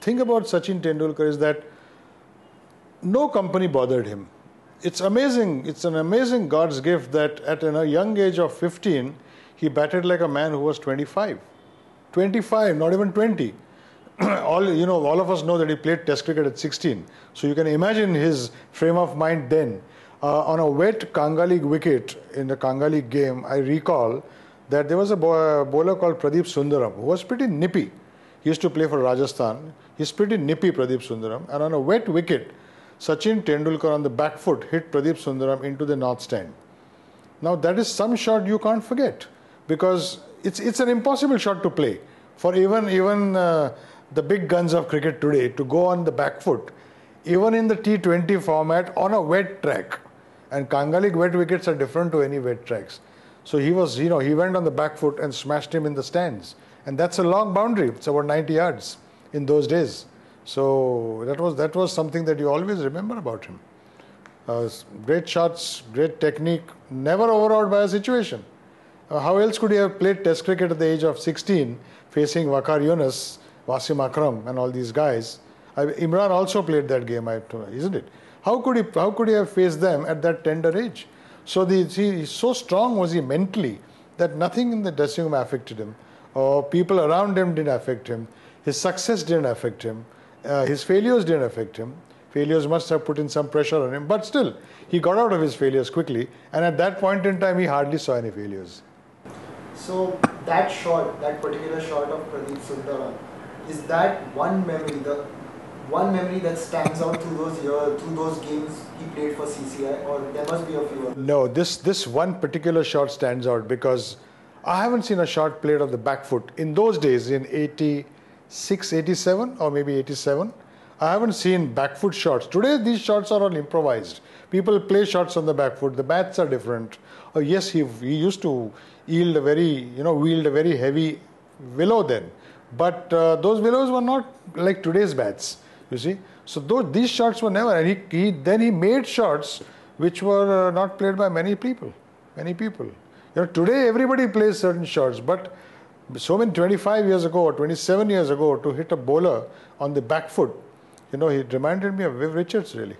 thing about Sachin Tendulkar is that no company bothered him. It's amazing. It's an amazing God's gift that at a young age of 15, he batted like a man who was 25. 25, not even 20. All of us know that he played Test cricket at 16. So you can imagine his frame of mind then. On a wet Kanga League wicket in the Kanga League game, I recall that there was a bowler called Pradeep Sundaram who was pretty nippy. He used to play for Rajasthan. He's pretty nippy, Pradeep Sundaram. And on a wet wicket, Sachin Tendulkar on the back foot hit Pradeep Sundaram into the north stand. Now that is some shot you can't forget, because it's an impossible shot to play for even the big guns of cricket today to go on the back foot, even in the T20 format on a wet track. And Kanga League wet wickets are different to any wet tracks. So he was, he went on the back foot and smashed him in the stands. And that's a long boundary. It's about 90 yards in those days. So that was something that you always remember about him. Great shots, great technique, never overawed by a situation. How else could he have played Test cricket at the age of 16, facing Waqar Younis, Vasim Akram, and all these guys? Imran also played that game, isn't it? How could he have faced them at that tender age? So so strong was he mentally that nothing in the dressing room affected him, or people around him didn't affect him. His success didn't affect him. His failures didn't affect him. Failures must have put in some pressure on him. But still, he got out of his failures quickly. And at that point in time, he hardly saw any failures. So that shot, that particular shot of Pradeep Sundaram, is that one memory, the one memory that stands out through those years, through those games he played for CCI? Or there must be a few others? No, this one particular shot stands out because I haven't seen a shot played on the back foot in those days, in 86, 87 or maybe 87. I haven't seen back foot shots. Today these shots are all improvised. People play shots on the back foot. The bats are different. Yes, he used to wield a very heavy willow then. But those willows were not like today's bats, you see. So these shots were never. And he made shots which were not played by many people. Today everybody plays certain shots, but so many 25 years ago or 27 years ago, to hit a bowler on the back foot, it reminded me of Viv Richards really.